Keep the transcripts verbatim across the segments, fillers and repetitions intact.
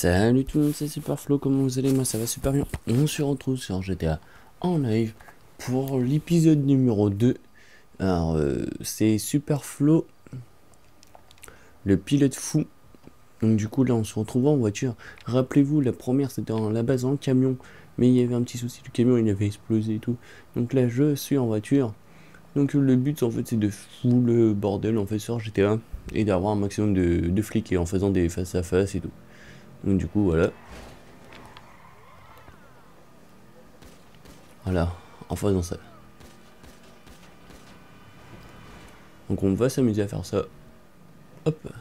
Salut tout le monde, c'est Superflo, comment vous allez? Moi ça va super bien. On se retrouve sur G T A en live pour l'épisode numéro deux. Alors euh, c'est Superflo, le pilote fou. Donc du coup là on se retrouve en voiture. Rappelez-vous, la première c'était à la base en camion, mais il y avait un petit souci, le camion il avait explosé et tout. Donc là je suis en voiture. Donc le but en fait c'est de foutre le bordel en fait sur G T A et d'avoir un maximum de, de flics et en faisant des face à face et tout. Donc du coup voilà. Voilà, en faisant ça. Donc on va s'amuser à faire ça. Hop.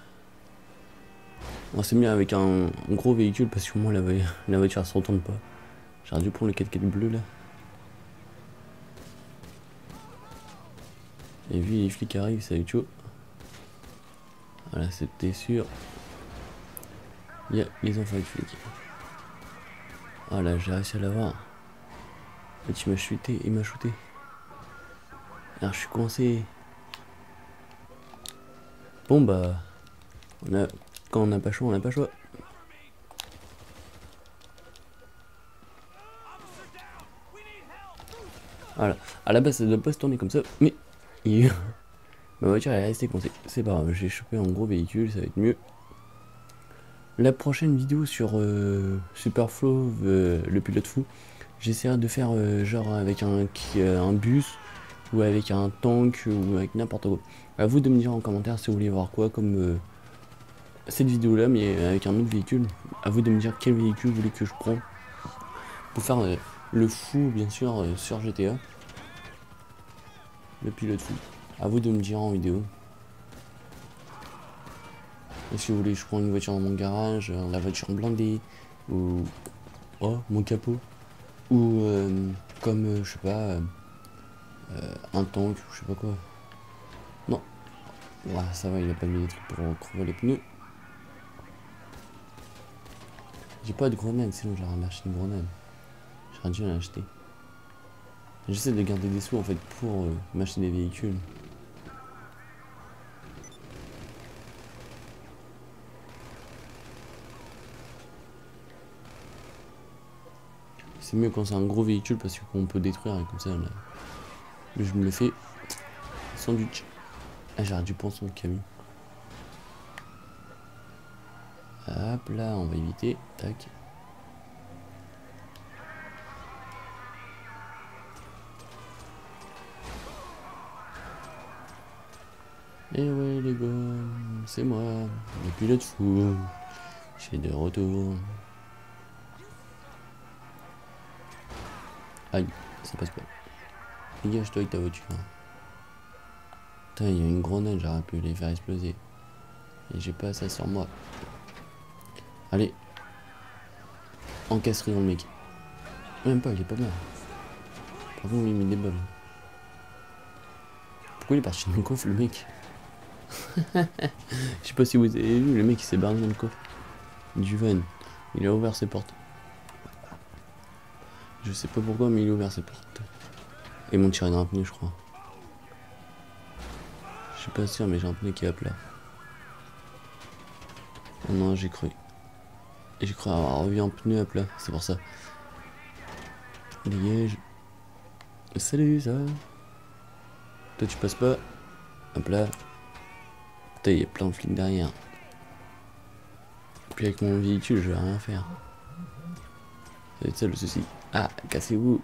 On s'est mis avec un, un gros véhicule parce que au moins la, la voiture se retourne pas. J'aurais dû prendre le quatre quatre bleu là. Et vu les flics arrivent, ça va être chaud. Voilà, c'était sûr. Il y a les enfants de flics. Oh là, j'ai réussi à l'avoir. En fait, il m'a chuté, il m'a shooté. Alors, je suis coincé. Bon, bah. On a... Quand on n'a pas choix, on n'a pas choix. Voilà. À la base, ça ne doit pas se tourner comme ça. Mais. Il... Ma voiture, elle est restée coincée. C'est pas grave, j'ai chopé un gros véhicule, ça va être mieux. La prochaine vidéo sur euh, Superflo, euh, le pilote fou, j'essaierai de faire euh, genre avec un, euh, un bus ou avec un tank ou avec n'importe quoi. À vous de me dire en commentaire si vous voulez voir quoi comme euh, cette vidéo là, mais avec un autre véhicule. À vous de me dire quel véhicule vous voulez que je prends pour faire euh, le fou bien sûr euh, sur G T A, le pilote fou. À vous de me dire en vidéo. Et si vous voulez, je prends une voiture dans mon garage, euh, la voiture blindée, ou oh, mon capot, ou euh, comme euh, je sais pas, euh, euh, un tank, ou je sais pas quoi. Non, ouais, ça va, il a pas mis des trucs pour crever les pneus. J'ai pas de grenade, sinon j'aurais acheté une grenade. J'aurais dû en acheter. J'essaie de garder des sous en fait pour euh, m'acheter des véhicules. C'est mieux quand c'est un gros véhicule parce qu'on peut détruire et comme ça on a... Mais je me le fais sandwich. Ah, j'aurais dû prendre son camion. Hop là, on va éviter. Tac. Et ouais les gars, c'est moi, le pilote fou. Je suis de retour. Aïe, ça passe pas. Dégage-toi avec ta voiture. Putain, il y a une grenade, j'aurais pu les faire exploser. Et j'ai pas ça sur moi. Allez. Encasserie dans le mec. Même pas, il est pas mal. Par contre, on lui met des balles. Pourquoi il est parti dans le coffre, le mec? Je sais pas si vous avez vu, le mec il s'est barré dans le coffre du van. Il a ouvert ses portes. Je sais pas pourquoi, mais il a ouvert ses portes. Et mon tiré d'un pneu, je crois. Je suis pas sûr, mais j'ai un pneu qui est à plat. Oh non, j'ai cru. J'ai cru avoir revu un pneu à plat, c'est pour ça. Dégage. Salut, ça va? Toi, tu passes pas. À plat. Putain, il y a plein de flics derrière. Et puis avec mon véhicule, je vais rien faire. Ça va être ça le souci. Ah, cassez-vous.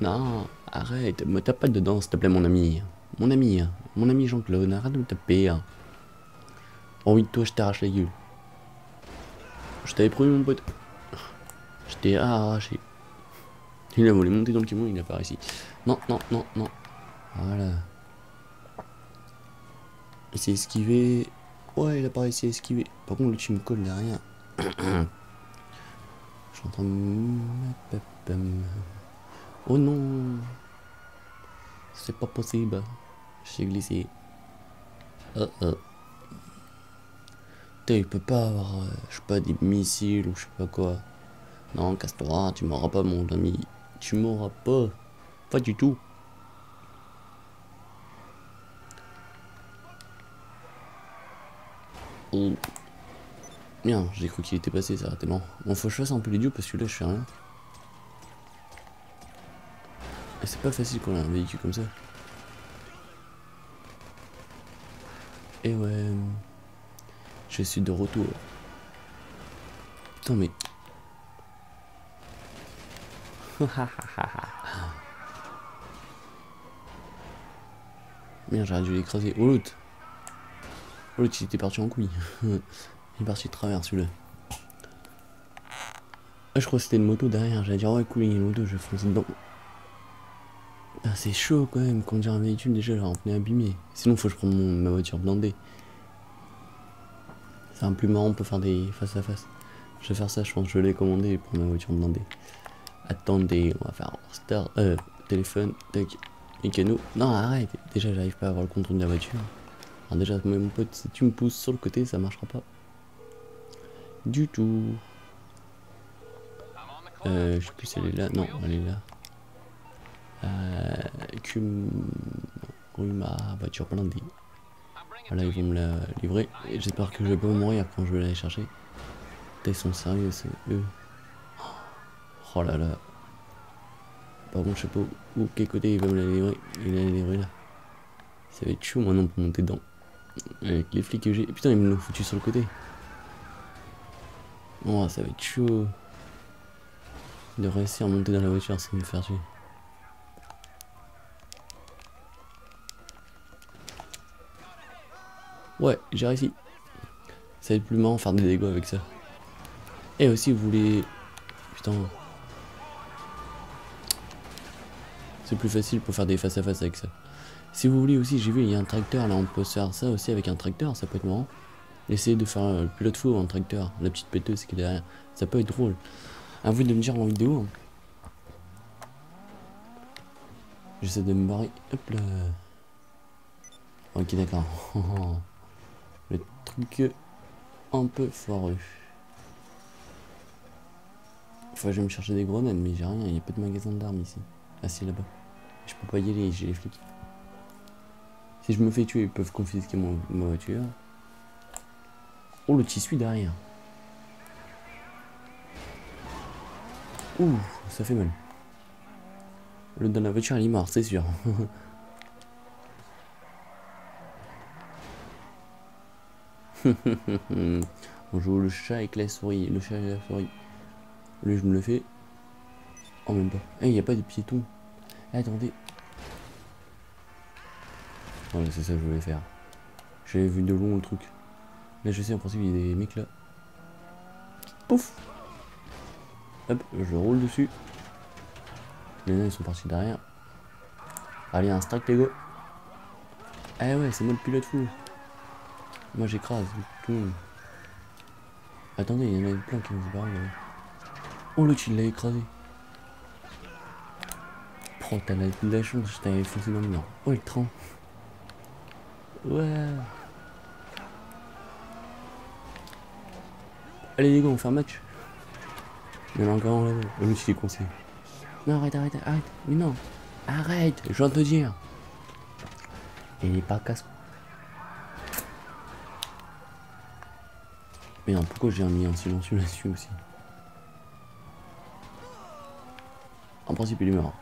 Non, arrête, me tape pas dedans, s'il te plaît, mon ami. Mon ami, mon ami Jean-Claude, arrête de me taper. Oh oui, toi, je t'arrache la gueule. Je t'avais promis, mon pote. Je t'ai arraché. Il a voulu monter dans le camion, il apparaît ici. Non, non, non, non. Voilà. Il s'est esquivé. Ouais, il apparaît ici, esquivé. Par contre, le team colle derrière. J'entends. Oh non, c'est pas possible. J'ai glissé. Oh oh. Putain, il peut pas avoir, euh, je sais pas, des missiles ou je sais pas quoi. Non, casse-toi, tu m'auras pas, mon ami. Tu m'auras pas. Pas du tout. Oh. Bien, j'ai cru qu'il était passé, ça, t'es bon. Bon, faut que je fasse un peu l'idiot parce que là, je fais rien. Et c'est pas facile quand on a un véhicule comme ça. Et ouais. Je suis de retour. Putain, mais. Merde, j'aurais dû l'écraser. Oh l'autre. Oh l'autre, il était parti en couille. Il est parti de travers celui-là. Ah, je crois que c'était une moto derrière. J'allais dire, ouais, cool, il y a une moto, je vais foncer dedans. Ah, c'est chaud quand même, conduire un véhicule déjà, là, on est abîmé. Sinon, faut que je prenne mon, ma voiture blindée. C'est un plus marrant, on peut faire des face à face. Je vais faire ça, je pense, je l'ai commandé et prendre ma voiture blindée. Attendez, on va faire star, euh, téléphone, tac, et canot. Non, arrête, déjà, j'arrive pas à avoir le contrôle de la voiture. Alors, déjà, mon pote, si tu me pousses sur le côté, ça marchera pas. Du tout. Euh, je sais plus si elle est là. Non, elle est là. Euh, cum... Ruma, voiture blindée. Voilà, ils vont me la livrer. J'espère que je vais pas mourir quand je vais l'aller chercher. Ils sont sérieux, c'est eux. Oh là là. Par contre, je sais pas où, où quel côté il va me la livrer. Il va la livrer là. Ça va être chaud maintenant pour monter dedans. Avec les flics que j'ai. Putain, ils me l'ont foutu sur le côté. Oh, ça va être chaud de réussir à monter dans la voiture sans me faire tuer. Ouais, j'ai réussi. Ça va être plus marrant faire des dégâts avec ça. Et aussi, vous voulez. Putain. C'est plus facile pour faire des face à face avec ça. Si vous voulez aussi, j'ai vu, il y a un tracteur là, on peut se faire ça aussi avec un tracteur, ça peut être marrant. Essayez de faire euh, le pilote fou en tracteur, la petite péteuse qui est derrière, ça peut être drôle. À vous de me dire en vidéo. Hein. J'essaie de me barrer. Hop là. Ok, d'accord. Le truc un peu foireux. Enfin, je vais me chercher des grenades, mais j'ai rien, il n'y a pas de magasin d'armes ici. Ah, si, là-bas. Je peux pas y aller, j'ai les flics. Si je me fais tuer, ils peuvent confisquer mon, ma voiture. Oh, le tissu derrière. Ouh, ça fait mal. Le dans la voiture, il est mort, c'est sûr. On joue le chat avec la souris. Le chat et la souris. Lui, je me le fais. Oh, même pas. Eh, il n'y a pas de piéton. Eh, attendez. Voilà, c'est ça que je voulais faire. J'avais vu de long le truc. Là, je sais, en principe, il y a des mecs là. Pouf! Hop, je roule dessus. Les nains, ils sont partis derrière. Allez, un strike, les gars. Ah ouais, c'est moi le pilote fou. Moi, j'écrase tout le monde. Attendez, il y en a plein qui me disent pareil. Oh, l'autre, il l'a écrasé. Oh, t'as la, la chance, je t'avais foncé dans le mur. Oh, le train. Ouais. Allez les gars, on fait un match. Il y en a encore un là-bas. Le mec, il est coincé. Non, arrête, arrête, arrête. Mais non. Arrête, je viens de te dire. Il est pas casse. Mais non, pourquoi j'ai mis un silencieux là-dessus aussi. En principe, il est mort.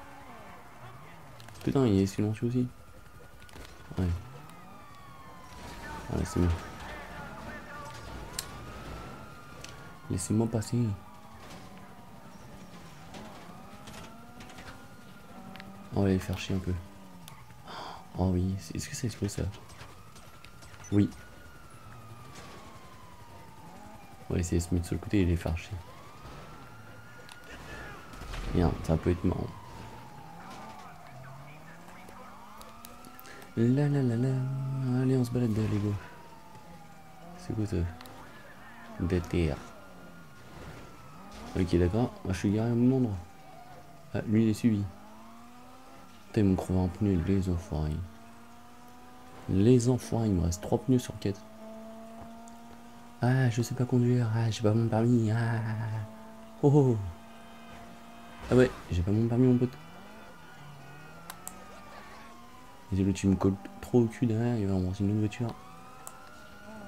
Putain, il est silencieux aussi. Ouais. Voilà, c'est bien. Laissez-moi passer. On va les faire chier un peu. Oh oui, est-ce que ça explose ça? Oui. On va essayer de se mettre sur le côté et les faire chier. Bien, ça peut être marrant. La la la la. Allez, on se balade là, les gars. C'est quoi ça? De terre. Ok, d'accord, moi je suis garé au même endroit. Ah, lui il est suivi. Putain, ils m'ont crevé un pneu, les enfoirés. Les enfoirés, il me reste trois pneus sur quatre. Ah, je sais pas conduire, ah, j'ai pas mon permis, ah. Oh oh. Ah ouais, j'ai pas mon permis, mon pote. Et là, tu me colles trop au cul derrière, il va en lancer une autre voiture.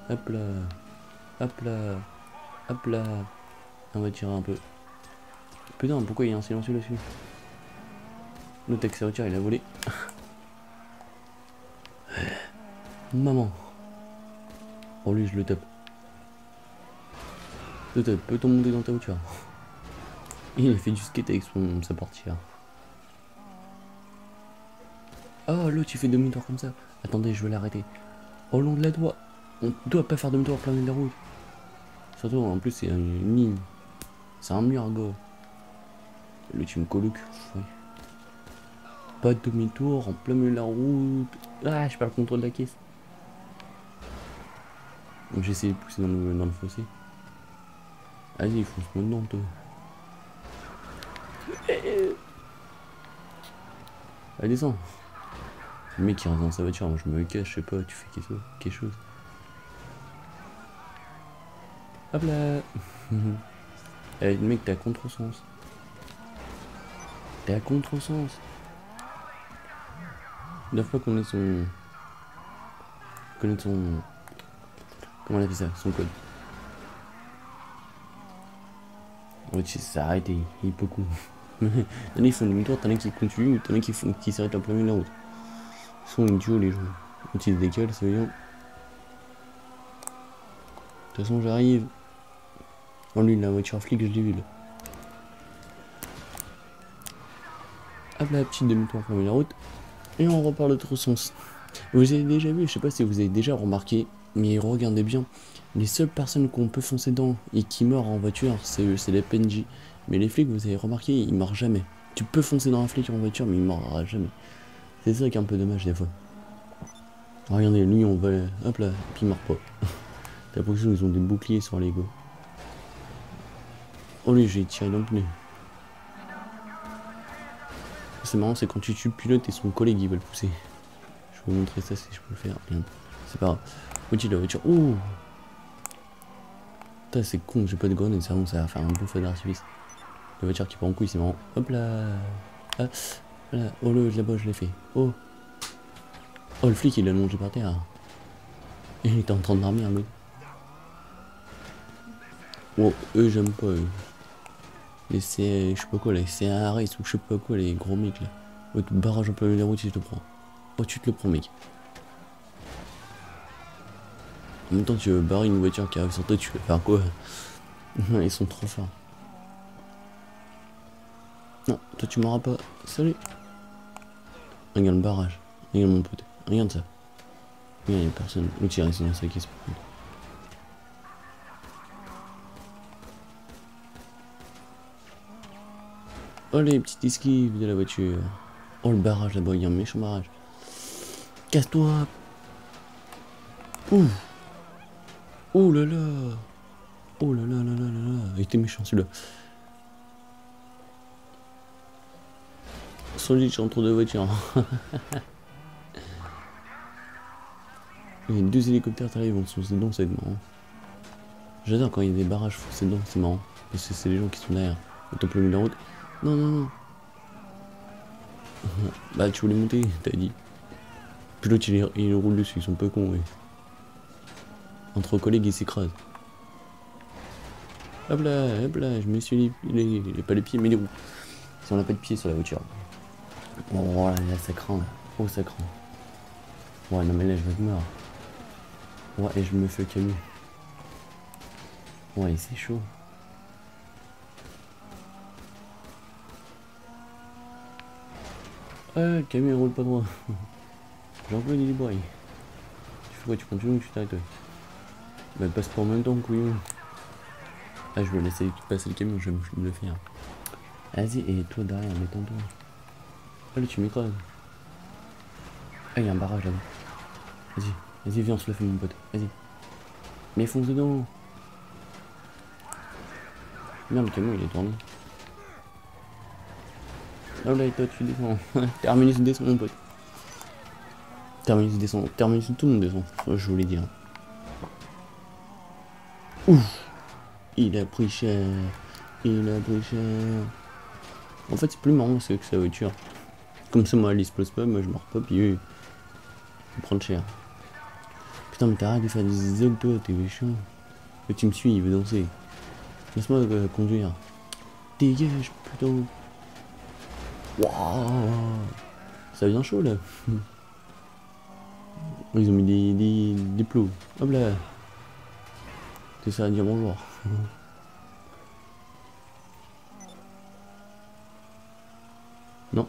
Hop là. Hop là. Hop là. On va tirer un peu. Putain, pourquoi il y a un silencieux dessus? Le texte s'est retiré, il a volé. Maman. Oh lui, je le tape. Je le tape. Peut-on monter dans ta voiture? Il a fait du skate avec son, sa portière. Oh l'autre, il fait demi-tour comme ça. Attendez, je vais l'arrêter. Au long de la droite. On doit pas faire demi-tour en plein de la route. Surtout, en plus, c'est une ligne. C'est un mur, go. Le team Coluc. Oui. Pas de demi-tour en plein milieu de la route. Ah, je perds le contrôle de la caisse. J'ai essayé de pousser dans le, dans le fossé. Vas-y, il faut se mettre dedans, toi. Allez, descends. Le mec qui rentre dans sa voiture, moi je me cache, je sais pas, tu fais quelque chose. Hop là. Allez, le mec, t'es à contresens. T'es à contresens. Il ne doit pas connaître son. Connaître son. Comment on appelle ça? Son code. Ouais, tu sais, ça arrête et il peut coup. T'en as qui font demi-tour, t'en as qui continuent, t'en as qui font qui s'arrêtent la première de la route. Ils sont idiots les gens. Quand ils se décalent, c'est bien. De toute façon, j'arrive. En lui, la voiture flic, je l'ai vu là. Hop là, petite demi-tour en première de la route. Et on repart l'autre sens. Vous avez déjà vu, je sais pas si vous avez déjà remarqué, mais regardez bien, les seules personnes qu'on peut foncer dedans et qui meurent en voiture, c'est les P N J. Mais les flics, vous avez remarqué, ils meurent jamais. Tu peux foncer dans un flic en voiture, mais il meurra jamais. C'est ça qui est un peu dommage des fois. Regardez, lui, on va... Hop là, puis il meurt pas. T'as l'impression qu'ils ont des boucliers sur les go. Oh lui, j'ai tiré dans le pneu. C'est marrant, c'est quand tu tues pilote et son collègue, il va le pousser. Je vais vous montrer ça si je peux le faire. C'est pas grave. Outil de la voiture. Ouh. Putain, c'est con, j'ai pas de grenade, sérieusement, ça va faire un bon feu d'artifice. La voiture qui part en couille, c'est marrant. Hop là. Ah, voilà. Oh le là-bas, je l'ai fait. Oh. Oh, le flic, il l'a mangé par terre. Il était en train de dormir, l'autre. Oh, eux, j'aime pas eux. Les C... je sais pas quoi, les C A race ou je sais pas quoi, les gros mecs là. Votre barrage en plein milieu de la route, si je te prends. Oh, tu te le prends, mec. En même temps, tu veux barrer une voiture qui arrive sur toi, tu veux faire quoi? Ils sont trop forts. Non, toi tu m'auras pas. Salut. Regarde le barrage. Regarde mon pote. Regarde ça. Regarde, y'a personne. Ou tu irais dans sa caisse. Oh les petites esquives de la voiture. Oh le barrage là-bas, il y a un méchant barrage. Casse-toi. Ouh. Oh là là. Oh là là là là là là. Il était méchant celui-là. Sans doute, je suis entre deux voitures. Il y a deux hélicoptères qui arrivent, on se fonce dedans, c'est marrant. J'adore quand il y a des barrages foncés dedans, c'est marrant. Parce que c'est les gens qui sont derrière. Autant plus la route. Non, non, non. Bah, tu voulais monter, t'as dit. Puis l'autre, il, il roule dessus, ils sont peu cons, oui. Entre collègues, ils s'écrasent. Hop là, hop là, je me suis les, les, les... pas les pieds, mais les roues. Si on n'a pas de pieds sur la voiture. Oh, là, là, ça craint, là. Oh, ça craint. Ouais, non, mais là, je vais te meurs. Ouais, et je me fais camus. Ouais, c'est chaud. Ah, Camille roule pas droit. Jean-Claude il est bourré. Tu fais quoi? Tu continues ou tu t'arrêtes? Bah passe pas en même temps, couillon. Ah, je vais laisser passer le camion, je vais me le faire. Vas-y, et toi derrière, mettons-toi. Ah là, tu m'écrases. Ah, il y a un barrage là-bas. Vas-y, vas-y, viens, on se le fait, mon pote. Vas-y. Mais fonce dedans. Merde, le camion il est tourné. Oh là, et toi tu descends. Terminus descend mon pote. Terminus descend. Terminus tout le monde descend. Je voulais dire. Ouf. Il a pris cher. Il a pris cher. En fait c'est plus marrant c'est que sa voiture. Comme ça moi elle explose pas, moi je meurs pas puis oui. Je vais prendre cher. Putain mais t'arrêtes de faire des zigzags toi, t'es méchant. Mais tu me suis, il veut danser. Laisse-moi euh, conduire. Dégage, putain. Waouh. Ça vient chaud là. Ils ont mis des, des, des plots. Hop là. C'est ça à dire bonjour. Non.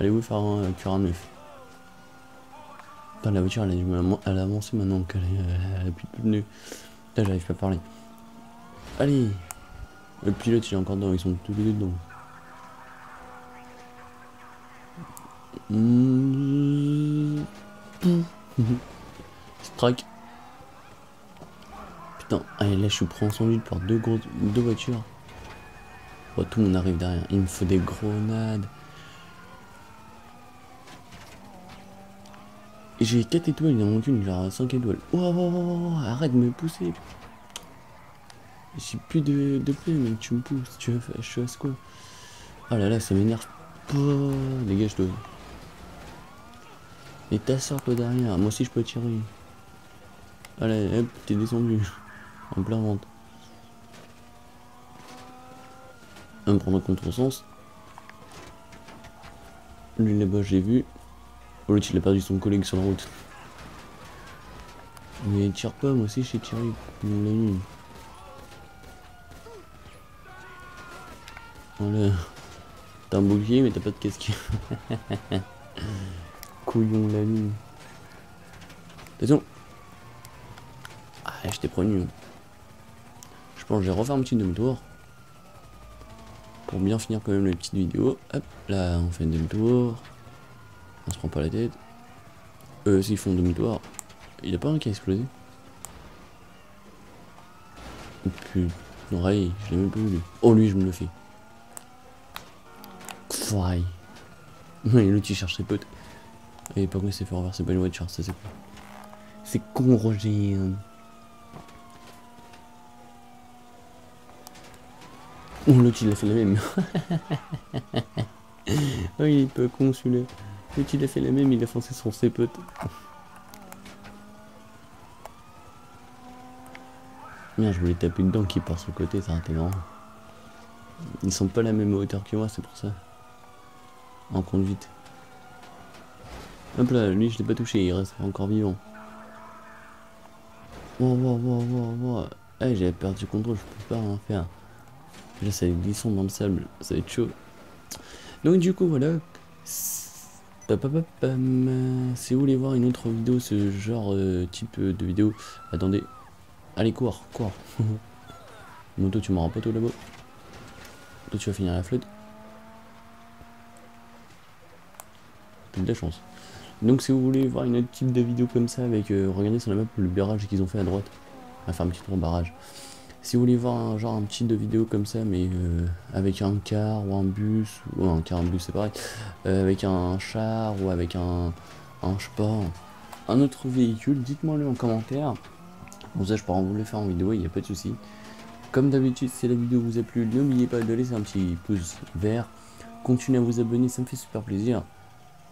Allez-vous faire un quarante-neuf. Putain, la voiture elle, elle, elle a avancé maintenant qu'elle a plus de pneus. Putain, j'arrive pas à parler. Allez. Le pilote il est encore dedans, ils sont tous les deux dedans. Mmh. Strike. Putain, allez là je suis pris en sandwich par deux grosses deux voitures. Oh, tout le monde arrive derrière. Il me faut des grenades. J'ai quatre étoiles, il en manque une, genre cinq étoiles. Oh, oh, oh, oh, oh, arrête de me pousser. J'ai plus de, de play, mais tu me pousses, tu fasses quoi? Oh là là, ça m'énerve. Oh, dégage-toi. Et ta soeur toi derrière, moi aussi je peux tirer. Allez, hop, t'es descendu. En plein ventre. On prend un contre-sens. Lui là-bas, j'ai vu. Oh l'autre il a perdu son collègue sur la route. Mais il tire pas, moi aussi j'ai tiré. On l'a eu. Voilà. T'as un bouclier mais t'as pas de casque. Couillon de la mine. Attention. Ah je t'ai prévenu. Je pense que je vais refaire un petit demi-tour. Pour bien finir quand même les petites vidéos. Hop là on fait un demi-tour. On se prend pas la tête. Euh s'ils font demi-tour. Il a pas un qui a explosé. Putain, ouais, je l'ai même pas vu. Oh lui je me le fais. Ouais, l'autre il cherche ses potes. Et par contre il s'est fait renverser, c'est pas une voiture, ça c'est con. C'est con Roger. Oh l'autre il a fait la même. Oh il est pas con celui-là. L'autre il a fait la même, il a foncé sur ses potes. Merde je voulais taper dedans qui part sur le côté, ça aurait été marrant. Ils sont pas à la même hauteur que moi, c'est pour ça. En conduite. Hop là, lui je l'ai pas touché, il reste encore vivant. Wow wow wow wow wow. Ah j'avais perdu le contrôle, je peux pas rien faire. Là ça va être glissant dans le sable, ça va être chaud. Donc du coup voilà. Si vous voulez voir une autre vidéo, ce genre euh, type de vidéo. Attendez. Allez cours, cours. Mon toi tu m'en rends pas tout là-bas. Toi tu vas finir la flotte. De la chance. Donc si vous voulez voir une autre type de vidéo comme ça avec euh, regardez sur la map le barrage qu'ils ont fait à droite, on va faire un petit tour barrage. Si vous voulez voir un genre un petit de vidéo comme ça mais euh, avec un car ou un bus ou un car un bus c'est pareil, euh, avec un char ou avec un un je sais pas un autre véhicule, dites-moi le en commentaire. Bon ça je pourrais vous le faire en vidéo, il n'y a pas de souci. Comme d'habitude si la vidéo vous a plu n'oubliez pas de laisser un petit pouce vert, continuez à vous abonner, ça me fait super plaisir.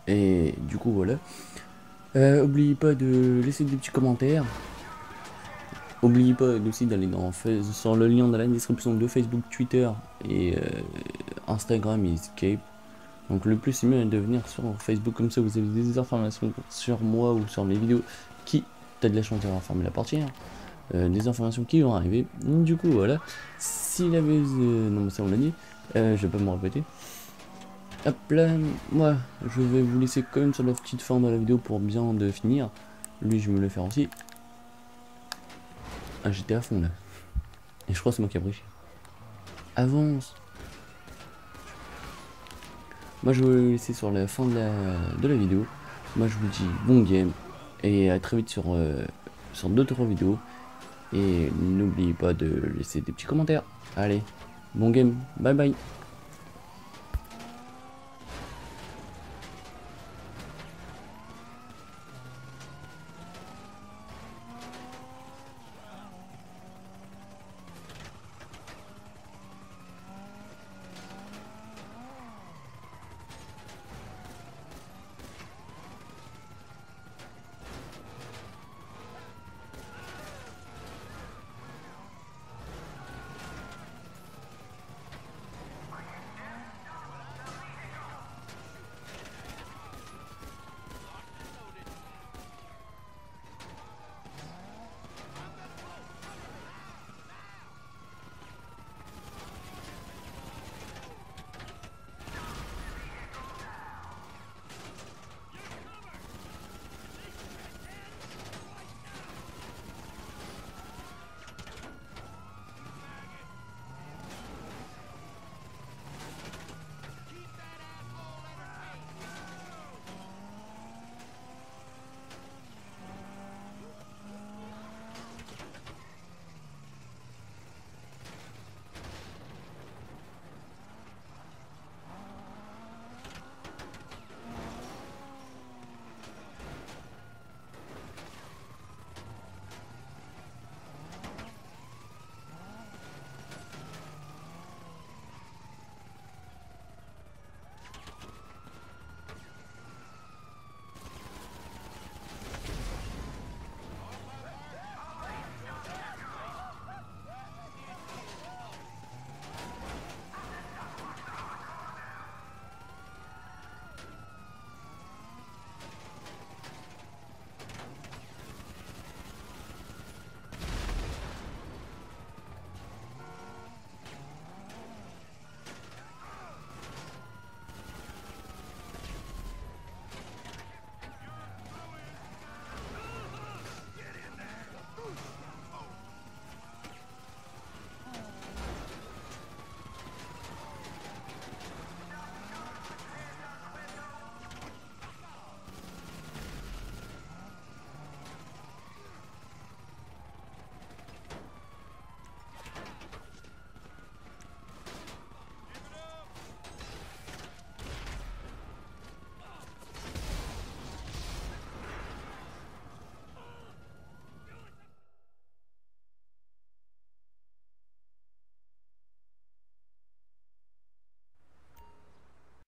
Et du coup voilà, euh, n'oubliez pas de laisser des petits commentaires, n'oubliez pas aussi d'aller dans sur le lien dans la description de Facebook, Twitter et euh, Instagram et Skype. Donc le plus c'est mieux de venir sur Facebook, comme ça vous avez des informations sur moi ou sur les vidéos qui, t'as de la chance d'avoir fermé la partie, hein, euh, des informations qui vont arriver. Donc, du coup voilà, si la veuse, euh, non ça on l'a dit, euh, je vais pas me répéter. Hop là, moi je vais vous laisser quand même sur la petite fin de la vidéo pour bien de finir. Lui je vais me le faire aussi. Ah j'étais à fond là. Et je crois que c'est moi qui a pris. Avance. Moi je vais vous laisser sur la fin de la, de la vidéo. Moi je vous dis bon game. Et à très vite sur, euh, sur d'autres vidéos. Et n'oubliez pas de laisser des petits commentaires. Allez, bon game, bye bye.